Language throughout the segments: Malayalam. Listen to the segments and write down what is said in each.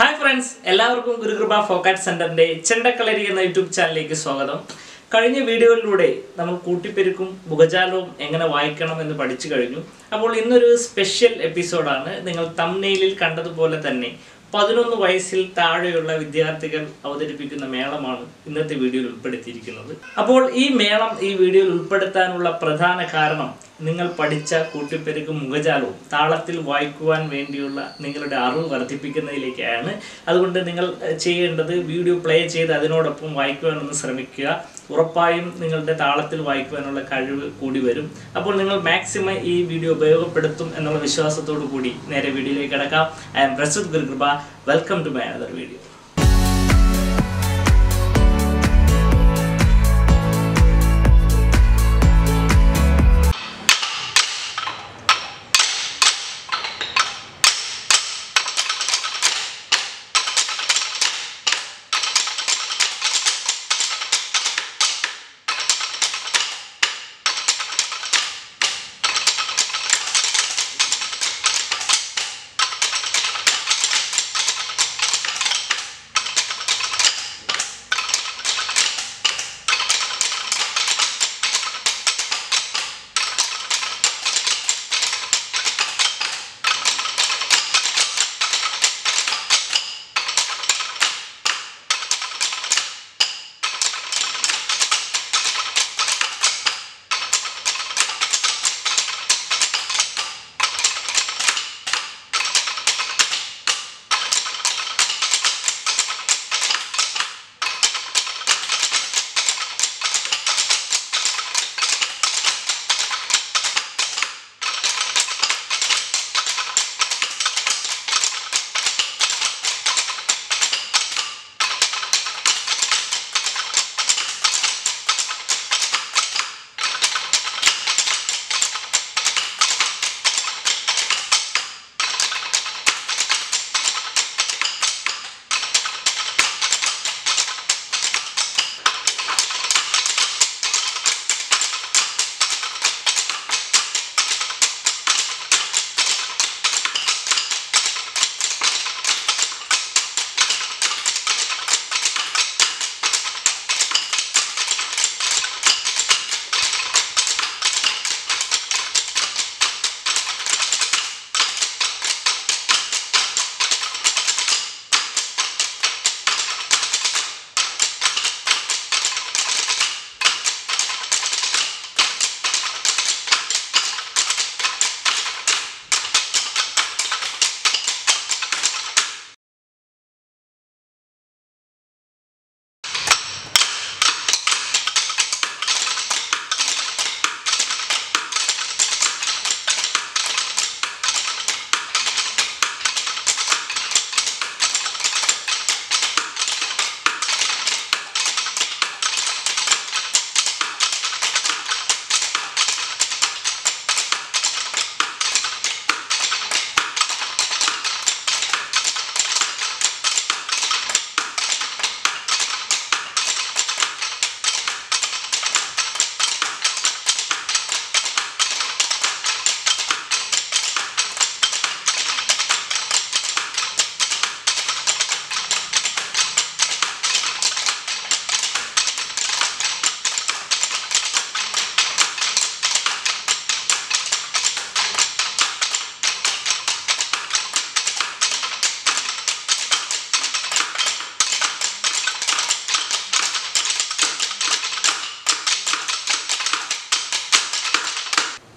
Hi friends, എല്ലാവർക്കും ഗുരുകൃപ ഫോക്കസ് സെന്ററിന്റെ ചെണ്ടക്കളരി എന്ന യൂട്യൂബ് ചാനലിലേക്ക് സ്വാഗതം. കഴിഞ്ഞ വീഡിയോയിലൂടെ നമ്മൾ കൂട്ടിപ്പെരുക്കും ഭുജജാലവും എങ്ങനെ വായിക്കണം എന്ന് പഠിച്ചു കഴിഞ്ഞു. അപ്പോൾ ഇന്നൊരു സ്പെഷ്യൽ എപ്പിസോഡ് ആണ്. നിങ്ങൾ തംബ്നെയിലിൽ കണ്ടതുപോലെ തന്നെ 11 വയസ്സിൽ താഴെയുള്ള വിദ്യാർത്ഥികൾ അവതരിപ്പിക്കുന്ന മേളമാണ് ഇന്നത്തെ വീഡിയോയിൽ ഉൾപ്പെടുത്തിയിരിക്കുന്നത്. അപ്പോൾ ഈ മേളം ഈ വീഡിയോയിൽ ഉൾപ്പെടുത്താനുള്ള പ്രധാന കാരണം നിങ്ങൾ പഠിച്ച കൂട്ടിപ്പെരുക്ക് മുഖജാലവും താളത്തിൽ വായിക്കുവാൻ വേണ്ടിയുള്ള നിങ്ങളുടെ അറിവ് വർദ്ധിപ്പിക്കുന്നതിലേക്കാണ്. അതുകൊണ്ട് നിങ്ങൾ ചെയ്യേണ്ടത് വീഡിയോ പ്ലേ ചെയ്ത് അതിനോടൊപ്പം വായിക്കുവാനൊന്ന് ശ്രമിക്കുക. ഉറപ്പായും നിങ്ങളുടെ താളത്തിൽ വായിക്കുവാനുള്ള കഴിവ് കൂടി വരും. അപ്പോൾ നിങ്ങൾ മാക്സിമം ഈ വീഡിയോ ഉപയോഗപ്പെടുത്തും എന്നുള്ള വിശ്വാസത്തോടു കൂടി നേരെ വീഡിയോയിലേക്ക് കടക്കാം. I am Prasad Gurukripa. Welcome to my another video.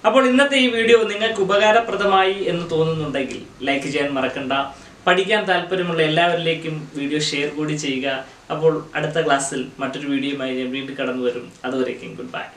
അപ്പോൾ ഇന്നത്തെ ഈ വീഡിയോ നിങ്ങൾക്ക് ഉപകാരപ്രദമായി എന്ന് തോന്നുന്നുണ്ടെങ്കിൽ ലൈക്ക് ചെയ്യാൻ മറക്കണ്ട. പഠിക്കാൻ താല്പര്യമുള്ള എല്ലാവരിലേക്കും വീഡിയോ ഷെയർ കൂടി ചെയ്യുക. അപ്പോൾ അടുത്ത ക്ലാസ്സിൽ മറ്റൊരു വീഡിയോയുമായി ഞാൻ വീണ്ടും കടന്നു വരും. അതുവരേക്കും ഗുഡ് ബൈ.